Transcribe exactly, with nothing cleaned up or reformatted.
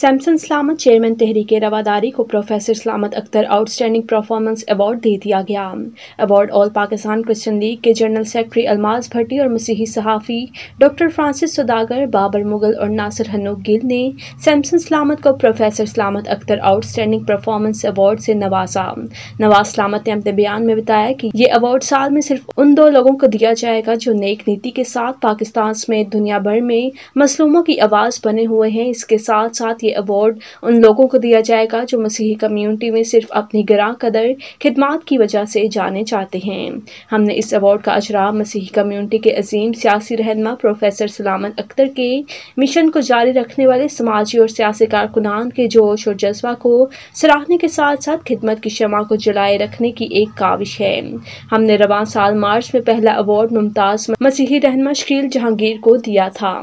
सैमसन सलामत चेयरमैन तहरीक रवादारी को professor Salamat Akhtar outstanding performance award दे दिया गया। Award all Pakistan Christian league के जनरल सेक्रेटरी अलमास भट्टी और मसीही सहाफ़ी डॉक्टर फ्रांसिस सुदागर, बाबर मुगल और नासिर हनु गिल ने सैमसन सलामत को professor Salamat Akhtar outstanding performance award से नवाजा। नवाज सलामत ने अपने बयान में बताया कि ये अवार्ड साल में सिर्फ उन दो लोगों को दिया जाएगा जो नेक नीति के साथ पाकिस्तान समेत दुनिया भर में मजलूमों की आवाज़ बने हुए हैं। इसके साथ साथ ये अवार्ड उन लोगों को दिया जाएगा जो मसीही कम्युनिटी में सिर्फ अपनी गिरां कदर खिदमात की वजह से जाने जाते हैं। हमने इस अवार्ड का अजरा मसीही कम्युनिटी के अजीम सियासी रहनमा प्रोफेसर सलामत अख्तर के मिशन को जारी रखने वाले समाजी और सियासी कारकुनान के जोश और जज्बा को सराहने के साथ साथ खिदमत की शमा को जलाए रखने की एक काविश है। हमने रवां साल मार्च में पहला अवार्ड मुमताज मसीही रहनमा शकील जहांगीर को दिया था।